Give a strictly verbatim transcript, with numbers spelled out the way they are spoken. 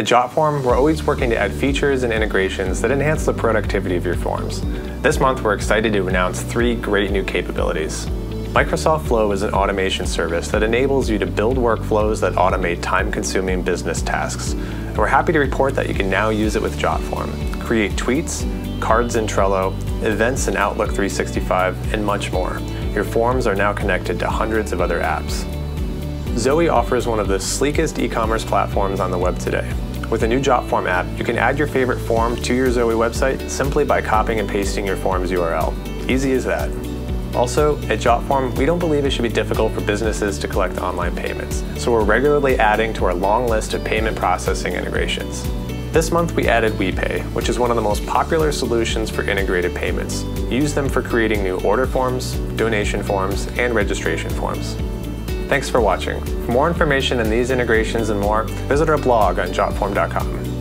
At Jotform, we're always working to add features and integrations that enhance the productivity of your forms. This month, we're excited to announce three great new capabilities. Microsoft Flow is an automation service that enables you to build workflows that automate time-consuming business tasks. And we're happy to report that you can now use it with Jotform, create tweets, cards in Trello, events in Outlook three sixty-five, and much more. Your forms are now connected to hundreds of other apps. Zoey offers one of the sleekest e-commerce platforms on the web today. With a new Jotform app, you can add your favorite form to your Zoey website simply by copying and pasting your form's U R L. Easy as that. Also, at Jotform, we don't believe it should be difficult for businesses to collect online payments, so we're regularly adding to our long list of payment processing integrations. This month, we added WePay, which is one of the most popular solutions for integrated payments. Use them for creating new order forms, donation forms, and registration forms. Thanks for watching. For more information on these integrations and more, visit our blog on jotform dot com.